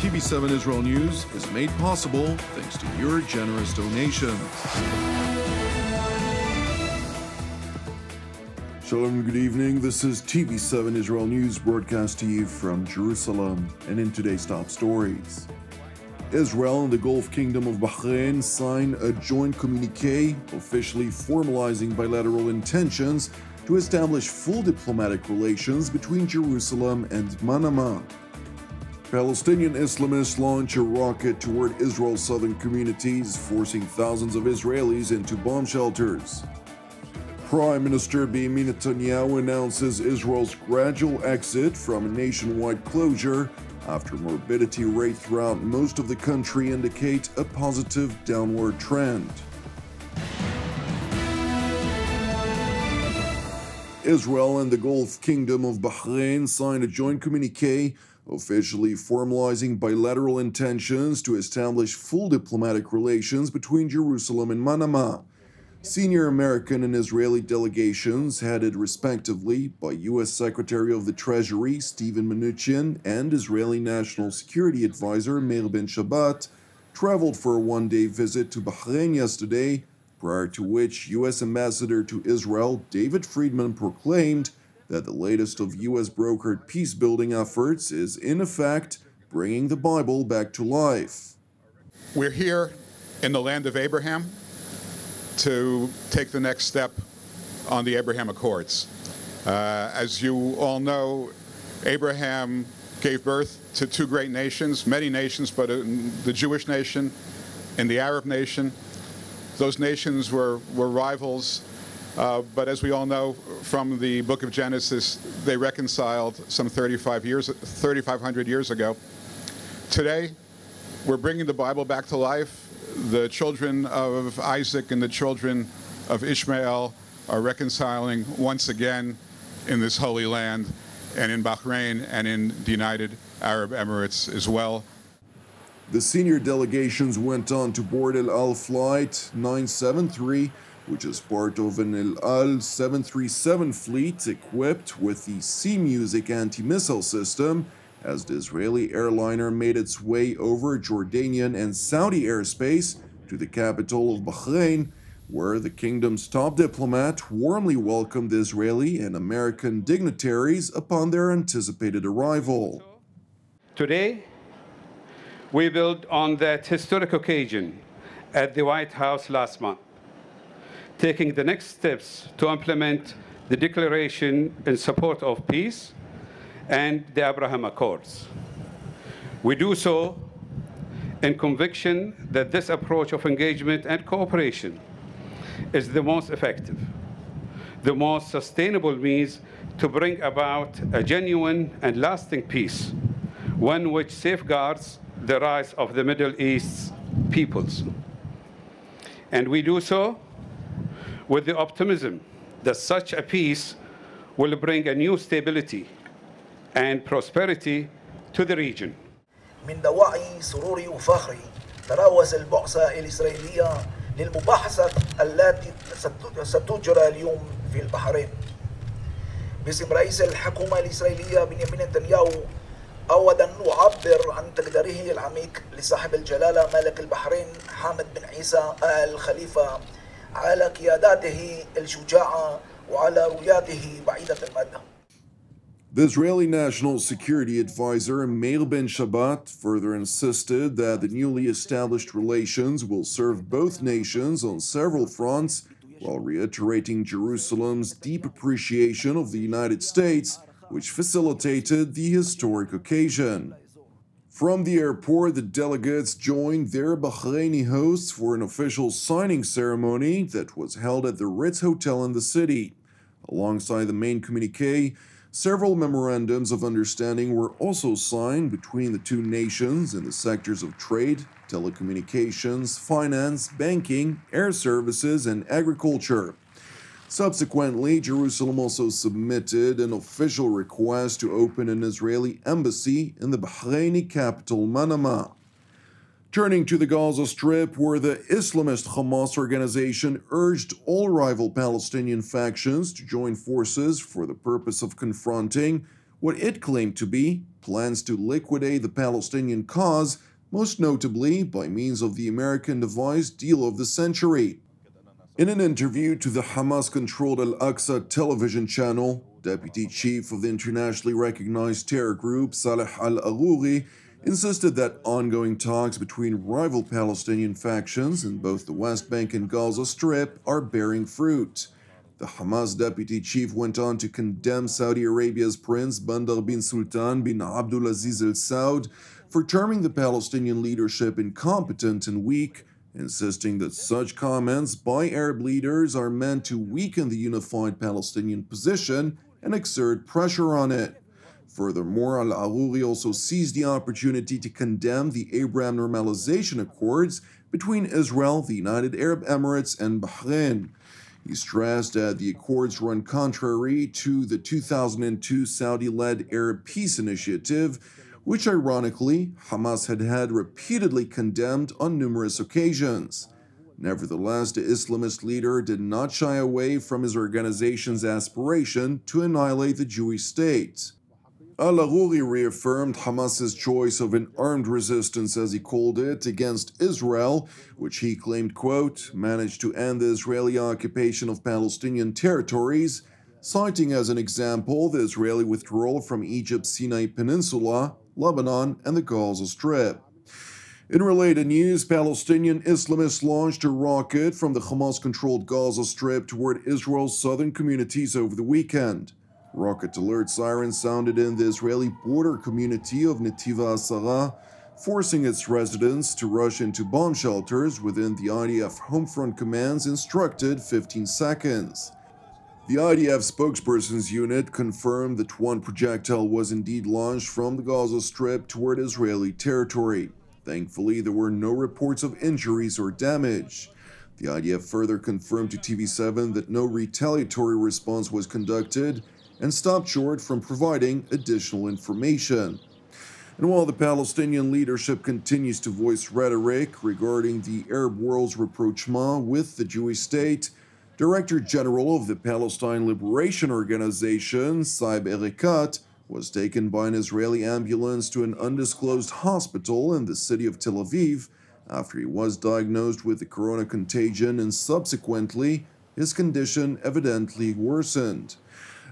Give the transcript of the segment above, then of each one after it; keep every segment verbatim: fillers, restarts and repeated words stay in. T V seven Israel News is made possible thanks to your generous donations. Shalom and good evening. This is T V seven Israel News broadcast to you from Jerusalem, and in today's top stories. Israel and the Gulf Kingdom of Bahrain sign a joint communique officially formalizing bilateral intentions to establish full diplomatic relations between Jerusalem and Manama. Palestinian Islamists launch a rocket toward Israel's southern communities, forcing thousands of Israelis into bomb shelters. Prime Minister Benjamin Netanyahu announces Israel's gradual exit from a nationwide closure after morbidity rates throughout most of the country indicate a positive downward trend. Israel and the Gulf Kingdom of Bahrain signed a joint communique officially formalizing bilateral intentions to establish full diplomatic relations between Jerusalem and Manama. Senior American and Israeli delegations, headed respectively by U S Secretary of the Treasury Stephen Mnuchin and Israeli National Security Advisor Meir Ben-Shabbat, traveled for a one-day visit to Bahrain yesterday, prior to which U S Ambassador to Israel David Friedman proclaimed that the latest of U S brokered peace-building efforts is, in effect, bringing the Bible back to life. We're here in the land of Abraham to take the next step on the Abraham Accords. Uh, as you all know, Abraham gave birth to two great nations, many nations, but uh, the Jewish nation and the Arab nation. Those nations were, were rivals. Uh, but as we all know from the book of Genesis, they reconciled some thirty-five hundred years ago. Today, we're bringing the Bible back to life. The children of Isaac and the children of Ishmael are reconciling once again in this holy land and in Bahrain and in the United Arab Emirates as well. The senior delegations went on to board El Al flight nine seven three, which is part of an El Al seven thirty-seven fleet equipped with the C-Music anti-missile system, as the Israeli airliner made its way over Jordanian and Saudi airspace to the capital of Bahrain, where the kingdom's top diplomat warmly welcomed Israeli and American dignitaries upon their anticipated arrival. Today, we build on that historic occasion at the White House last month, taking the next steps to implement the declaration in support of peace and the Abraham Accords. We do so in conviction that this approach of engagement and cooperation is the most effective, the most sustainable means to bring about a genuine and lasting peace, one which safeguards the rights of the Middle East's peoples. And we do so with the optimism that such a peace will bring a new stability and prosperity to the region. من دواعي سروري وفخري تراوز البعثة الإسرائيلية للمباحثة التي ستجرى اليوم في البحرين باسم رئيس الحكومة الإسرائيلية بنيامين نتنياهو. أود أن أعبر عن تقديره العميق لصاحب الجلالة ملك البحرين حامد بن عيسى آل خليفة على قيادته الشجاعة وعلى رؤيته بعيدة المدى. The Israeli National Security Advisor Meir Ben-Shabbat further insisted that the newly established relations will serve both nations on several fronts, while reiterating Jerusalem's deep appreciation of the United States, which facilitated the historic occasion. From the airport, the delegates joined their Bahraini hosts for an official signing ceremony that was held at the Ritz Hotel in the city. Alongside the main communique, several memorandums of understanding were also signed between the two nations in the sectors of trade, telecommunications, finance, banking, air services, and agriculture. Subsequently, Jerusalem also submitted an official request to open an Israeli embassy in the Bahraini capital, Manama. Turning to the Gaza Strip, where the Islamist Hamas organization urged all rival Palestinian factions to join forces for the purpose of confronting what it claimed to be plans to liquidate the Palestinian cause, most notably by means of the American devised deal of the century. In an interview to the Hamas-controlled Al-Aqsa television channel, Deputy Chief of the internationally recognized terror group Saleh al-Arouri insisted that ongoing talks between rival Palestinian factions in both the West Bank and Gaza Strip are bearing fruit. The Hamas deputy chief went on to condemn Saudi Arabia's Prince Bandar bin Sultan bin Abdulaziz Al-Saud for terming the Palestinian leadership incompetent and weak, insisting that such comments by Arab leaders are meant to weaken the unified Palestinian position and exert pressure on it. Furthermore, Al-Arouri also seized the opportunity to condemn the Abraham Normalization Accords between Israel, the United Arab Emirates, and Bahrain. He stressed that the accords run contrary to the two thousand two Saudi-led Arab Peace Initiative, which ironically Hamas had had repeatedly condemned on numerous occasions. Nevertheless, the Islamist leader did not shy away from his organization's aspiration to annihilate the Jewish state. Al-Arouri reaffirmed Hamas's choice of an armed resistance, as he called it, against Israel, which he claimed, quote, managed to end the Israeli occupation of Palestinian territories, citing as an example the Israeli withdrawal from Egypt's Sinai Peninsula, Lebanon, and the Gaza Strip. In related news, Palestinian Islamists launched a rocket from the Hamas-controlled Gaza Strip toward Israel's southern communities over the weekend. Rocket alert sirens sounded in the Israeli border community of Netiv HaSara, forcing its residents to rush into bomb shelters within the I D F Homefront Command's instructed fifteen seconds. The I D F spokesperson's unit confirmed that one projectile was indeed launched from the Gaza Strip toward Israeli territory. Thankfully, there were no reports of injuries or damage. The I D F further confirmed to T V seven that no retaliatory response was conducted, and stopped short from providing additional information. And while the Palestinian leadership continues to voice rhetoric regarding the Arab world's rapprochement with the Jewish state, Director General of the Palestine Liberation Organization, Saeb Erekat, was taken by an Israeli ambulance to an undisclosed hospital in the city of Tel Aviv after he was diagnosed with the corona contagion and subsequently, his condition evidently worsened.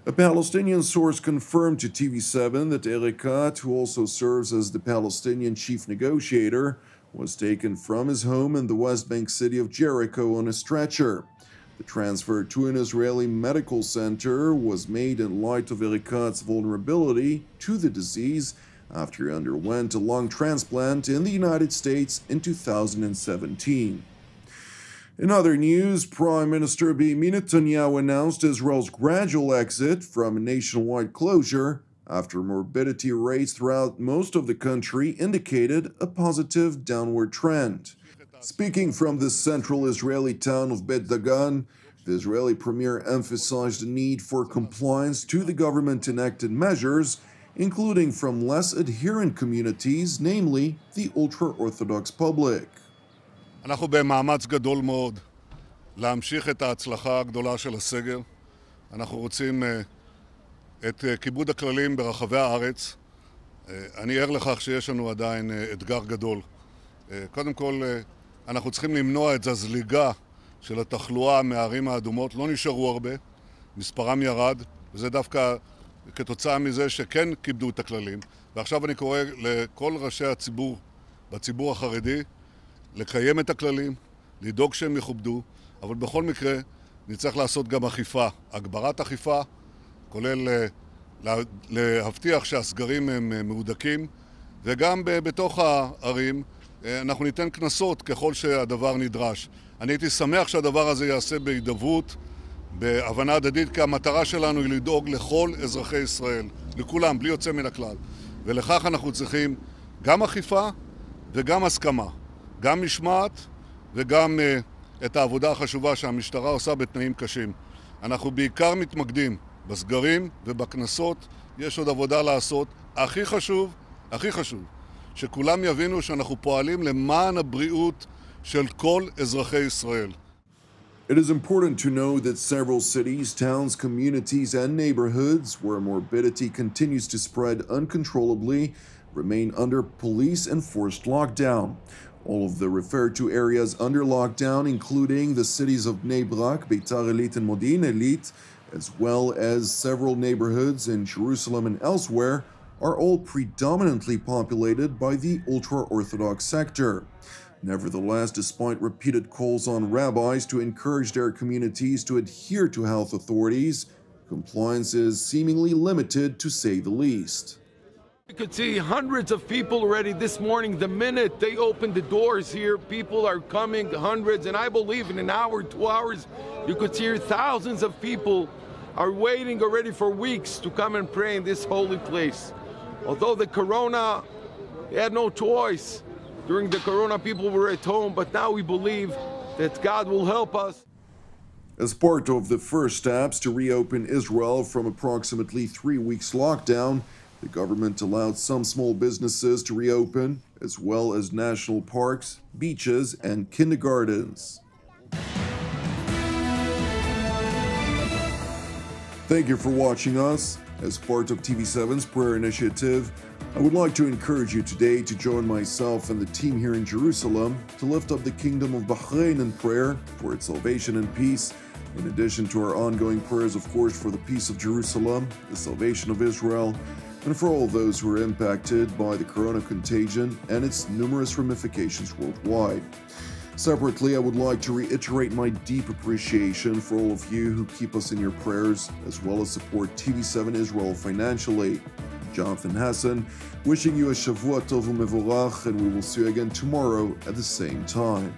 A Palestinian source confirmed to T V seven that Erekat, who also serves as the Palestinian chief negotiator, was taken from his home in the West Bank city of Jericho on a stretcher. The transfer to an Israeli medical center was made in light of Erekat's vulnerability to the disease after he underwent a lung transplant in the United States in two thousand seventeen. In other news, Prime Minister Benjamin Netanyahu announced Israel's gradual exit from a nationwide closure after morbidity rates throughout most of the country indicated a positive downward trend. Speaking from the central Israeli town of Beit Dagan, the Israeli premier emphasized the need for compliance to the government-enacted measures, including from less adherent communities, namely the ultra-Orthodox public. אנחנו במאמץ גדול מאוד להמשיך את ההצלחה הגדולה של הסגר. אנחנו רוצים את כיבוד הכללים ברחבי הארץ. אני ער לכך שיש לנו עדיין אתגר גדול. קודם כל, אנחנו צריכים למנוע את הזליגה של התחלואה מהערים האדומות. לא נשארו הרבה, מספרם ירד, וזה דווקא כתוצאה מזה שכן כיבדו את הכללים. ועכשיו אני קורא לכל ראשי הציבור בציבור החרדי, לקיים את הכללים, לדאוג שהם יכובדו, אבל בכל מקרה נצטרך לעשות גם אכיפה, הגברת אכיפה, כולל להבטיח שהסגרים הם מהודקים, וגם בתוך הערים אנחנו ניתן קנסות ככל שהדבר נדרש. אני הייתי שמח שהדבר הזה יעשה בהידברות, בהבנה הדדית, כי המטרה שלנו היא לדאוג לכל אזרחי ישראל, לכולם, בלי יוצא מן הכלל. ולכך אנחנו צריכים גם אכיפה וגם הסכמה. גם משמעת וגם uh, את העבודה החשובה שהמשטרה עושה בתנאים קשים. אנחנו בעיקר מתמקדים בסגרים ובכנסות, יש עוד עבודה לעשות. הכי חשוב, הכי חשוב, שכולם יבינו שאנחנו פועלים למען הבריאות של כל אזרחי ישראל. It is important to know that several cities, towns, communities, and neighborhoods where morbidity continues to spread uncontrollably remain under police-enforced lockdown. All of the referred-to areas under lockdown, including the cities of Bnei Brak, Beitar Elit, and Modin Elit, as well as several neighborhoods in Jerusalem and elsewhere, are all predominantly populated by the ultra-Orthodox sector. Nevertheless, despite repeated calls on rabbis to encourage their communities to adhere to health authorities, compliance is seemingly limited, to say the least. You could see hundreds of people already this morning. The minute they opened the doors here, people are coming, hundreds, and I believe in an hour, two hours, you could see thousands of people are waiting already for weeks to come and pray in this holy place. Although the corona, they had no choice. During the corona, people were at home, but now we believe that God will help us. As part of the first steps to reopen Israel from approximately three weeks lockdown, the government allowed some small businesses to reopen, as well as national parks, beaches, and kindergartens. Thank you for watching us. As part of T V seven's prayer initiative, I would like to encourage you today to join myself and the team here in Jerusalem to lift up the Kingdom of Bahrain in prayer for its salvation and peace, in addition to our ongoing prayers, of course, for the peace of Jerusalem, the salvation of Israel, and for all those who are impacted by the corona contagion and its numerous ramifications worldwide. Separately, I would like to reiterate my deep appreciation for all of you who keep us in your prayers, as well as support T V seven Israel financially. Jonathan Hessen, wishing you a Shavua Tov u'Mevorach, and we will see you again tomorrow at the same time.